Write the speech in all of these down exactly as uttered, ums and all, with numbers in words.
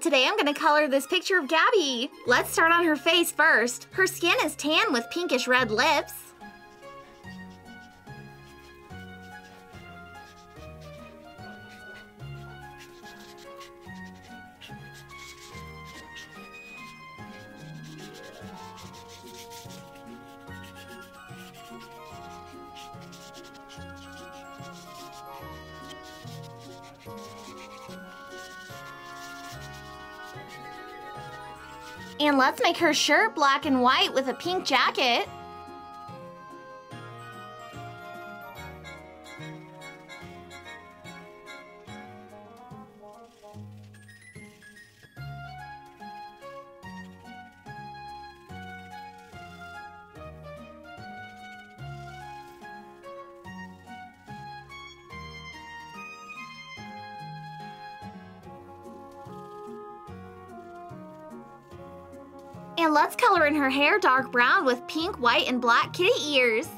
Today I'm gonna color this picture of Gabby. Let's start on her face first. Her skin is tan with pinkish red lips. And let's make her shirt black and white with a pink jacket. And let's color in her hair dark brown with pink, white, and black kitty ears.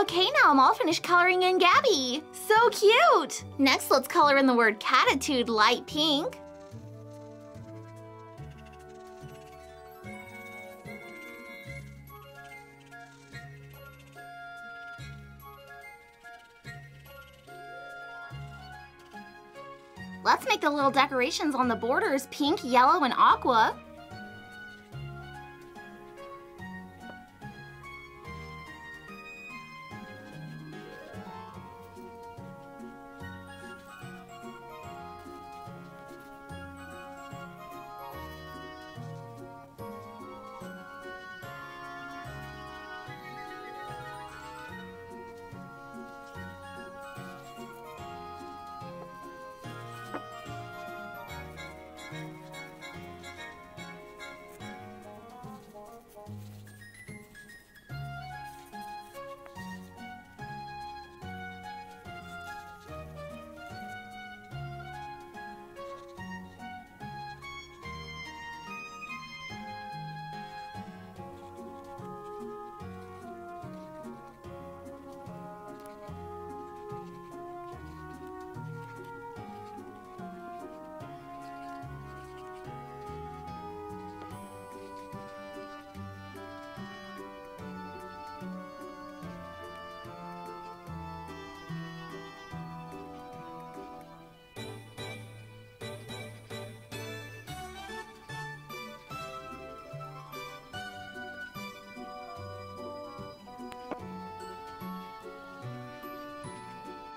Okay, now I'm all finished coloring in Gabby. So cute! Next, let's color in the word Cattitude light pink. Let's make the little decorations on the borders pink, yellow, and aqua.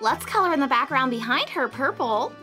Let's color in the background behind her purple.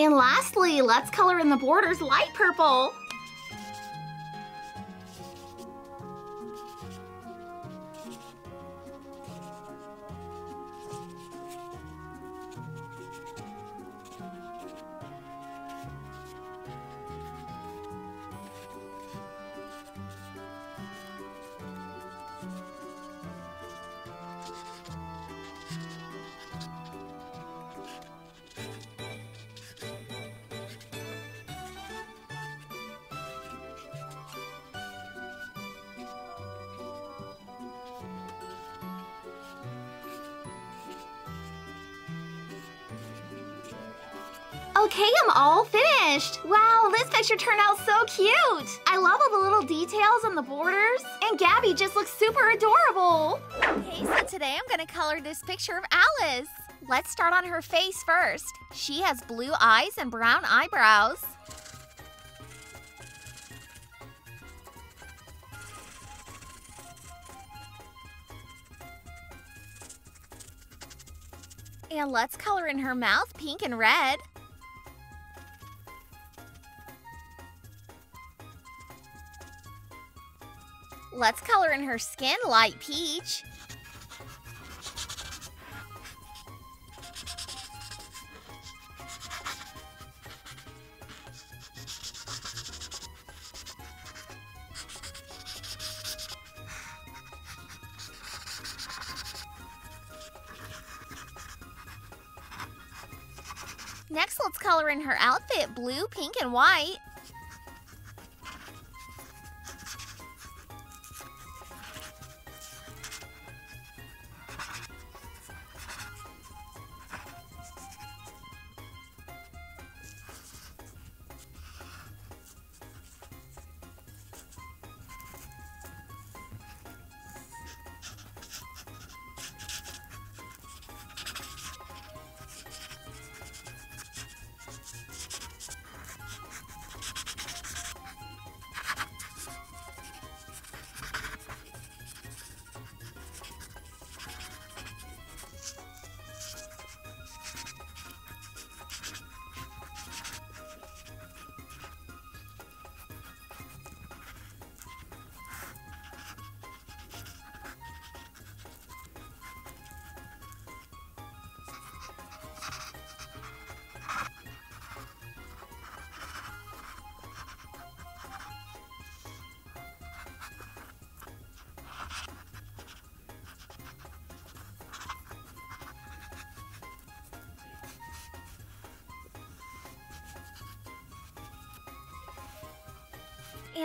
And lastly, let's color in the borders light purple. Okay, I'm all finished. Wow, this picture turned out so cute. I love all the little details on the borders. And Gabby just looks super adorable. Okay, so today I'm gonna color this picture of Alice. Let's start on her face first. She has blue eyes and brown eyebrows. And let's color in her mouth pink and red. Let's color in her skin light peach. Next, let's color in her outfit blue, pink, and white.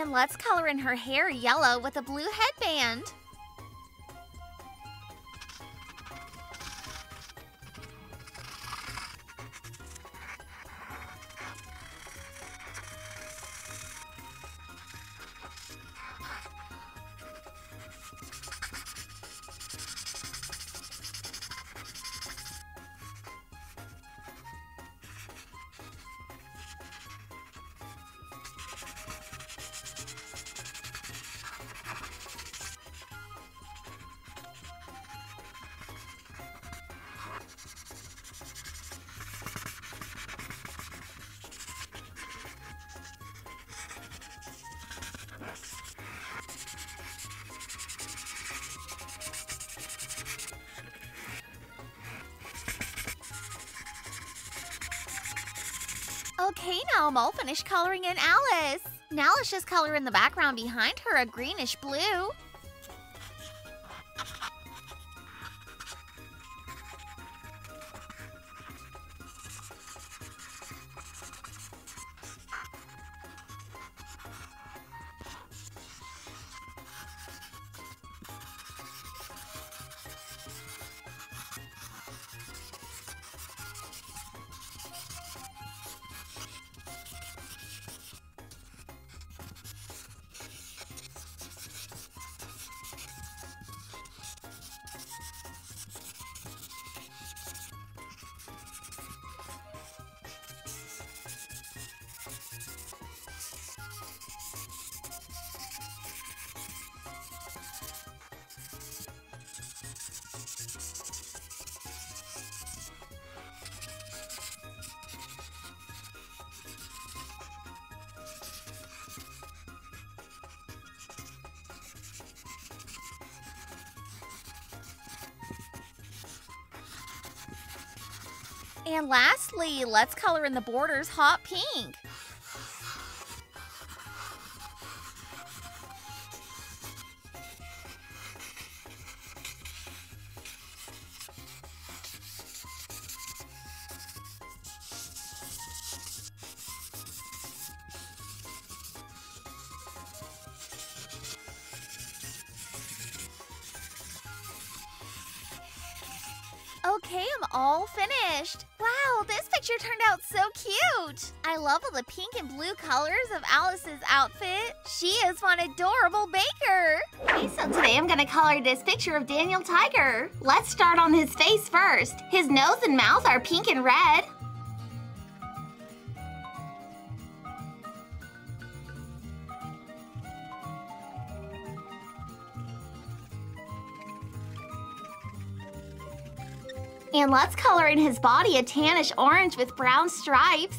And let's color in her hair yellow with a blue headband. Okay, now I'm all finished coloring in Alice. Now let's just color in the background behind her a greenish blue. And lastly, let's color in the borders hot pink. Okay, I'm all finished. Wow, this picture turned out so cute. I love all the pink and blue colors of Alice's outfit. She is one adorable baker. Okay, so today I'm gonna color this picture of Daniel Tiger. Let's start on his face first. His nose and mouth are pink and red. And let's color in his body a tannish orange with brown stripes.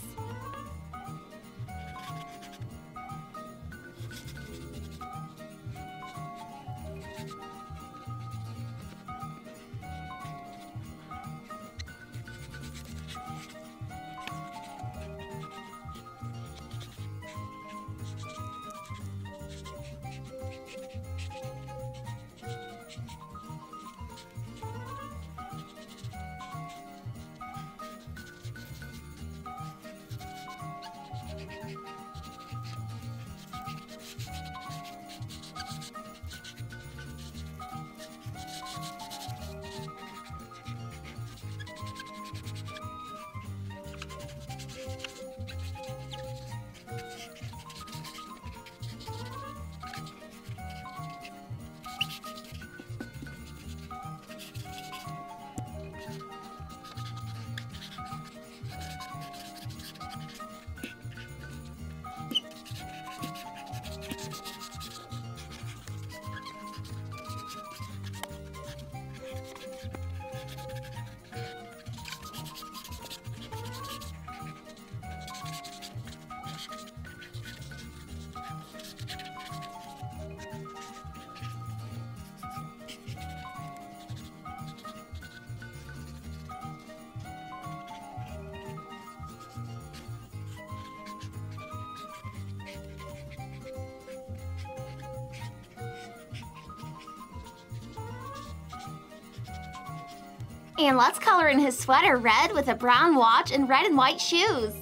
And let's color in his sweater red with a brown watch and red and white shoes.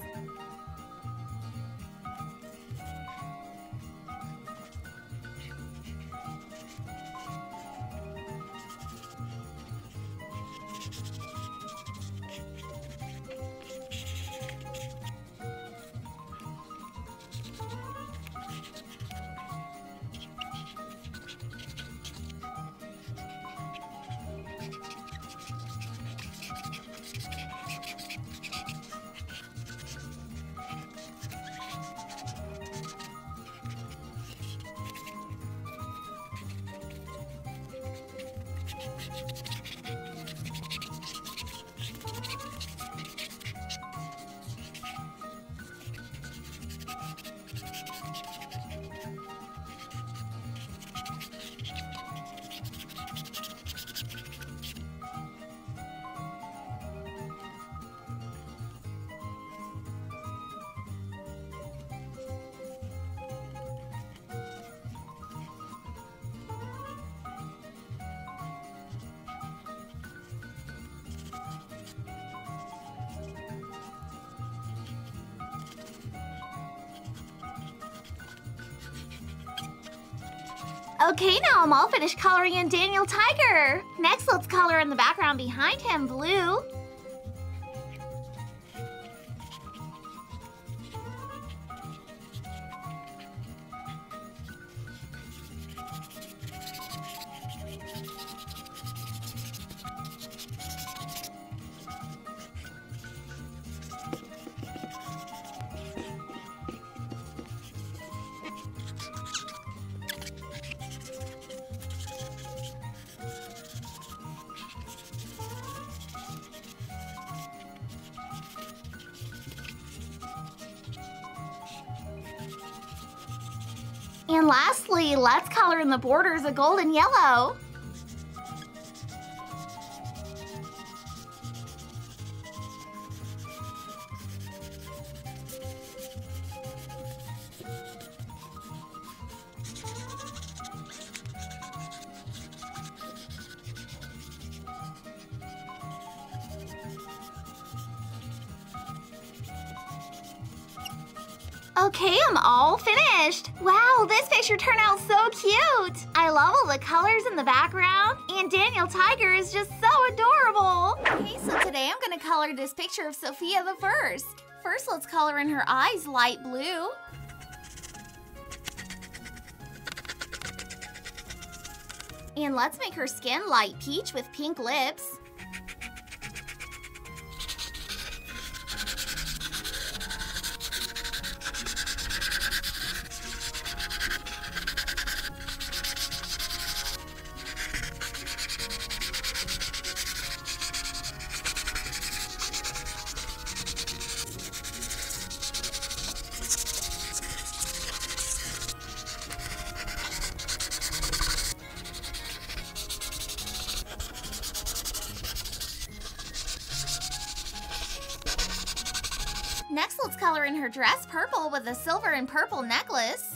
Okay, now I'm all finished coloring in Daniel Tiger. Next, let's color in the background behind him blue. And lastly, let's color in the borders a golden yellow. Okay, I'm all finished. Wow, this picture turned out so cute. I love all the colors in the background, and Daniel Tiger is just so adorable. Okay, so today I'm gonna color this picture of Sofia the First. First, let's color in her eyes light blue. And let's make her skin light peach with pink lips. Next, let's color in her dress purple with a silver and purple necklace.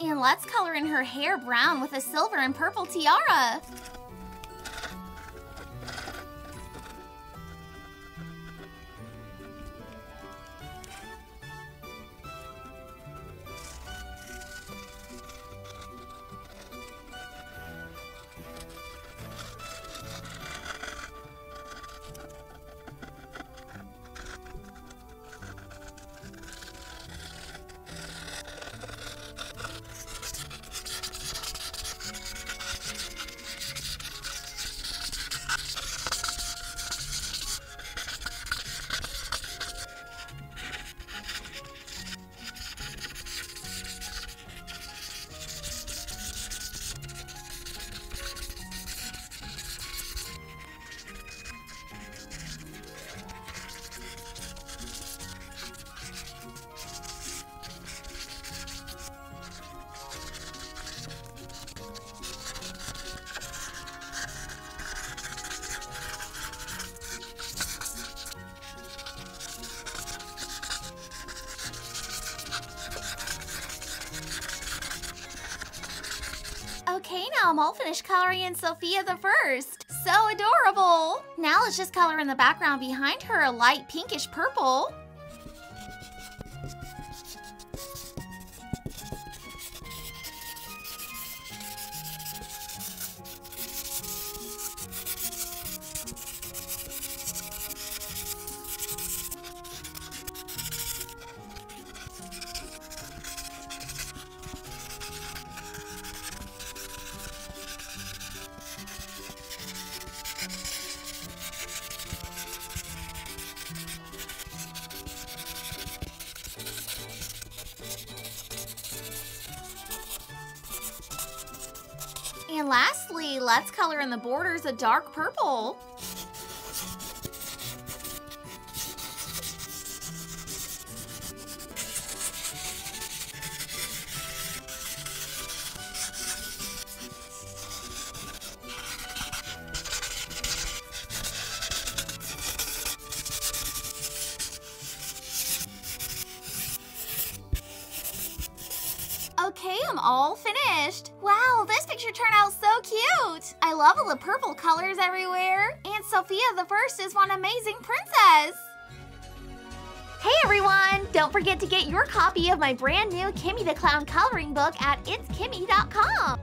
And let's color in her hair brown with a silver and purple tiara. Okay, now I'm all finished coloring in Sofia the First. So adorable! Now let's just color in the background behind her a light pinkish purple. And lastly, let's color in the borders a dark purple. Okay, I'm all finished. Wow, this picture turned out so cute. I love all the purple colors everywhere. And Sofia the First is one amazing princess. Hey everyone, don't forget to get your copy of my brand new Kimmy the Clown coloring book at it's kimmy dot com.